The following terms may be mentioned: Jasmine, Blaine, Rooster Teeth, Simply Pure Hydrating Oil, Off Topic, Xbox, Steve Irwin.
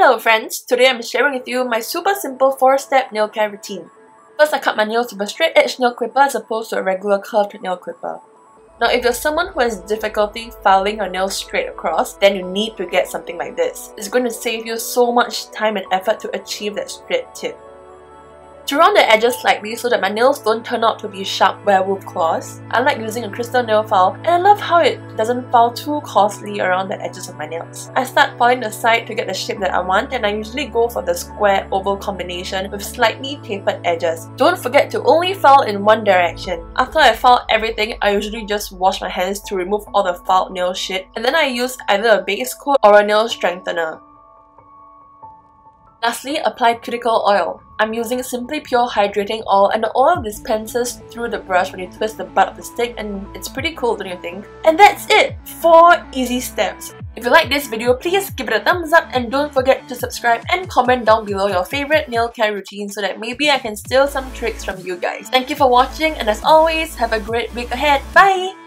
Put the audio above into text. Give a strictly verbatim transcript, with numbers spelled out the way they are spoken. Hello friends, today I'm sharing with you my super simple four step nail care routine. First, I cut my nails with a straight edge nail clipper as opposed to a regular curved nail clipper. Now if you're someone who has difficulty filing your nails straight across, then you need to get something like this. It's going to save you so much time and effort to achieve that straight tip. To round the edges slightly so that my nails don't turn out to be sharp werewolf claws, I like using a crystal nail file, and I love how it doesn't file too coarsely around the edges of my nails. I start filing the side to get the shape that I want, and I usually go for the square-oval combination with slightly tapered edges. Don't forget to only file in one direction. After I file everything, I usually just wash my hands to remove all the filed nail shit, and then I use either a base coat or a nail strengthener. Lastly, apply cuticle oil. I'm using Simply Pure Hydrating Oil, and the oil dispenses through the brush when you twist the butt of the stick, and it's pretty cool, don't you think? And that's it! four easy steps! If you like this video, please give it a thumbs up and don't forget to subscribe and comment down below your favorite nail care routine so that maybe I can steal some tricks from you guys. Thank you for watching, and as always, have a great week ahead! Bye!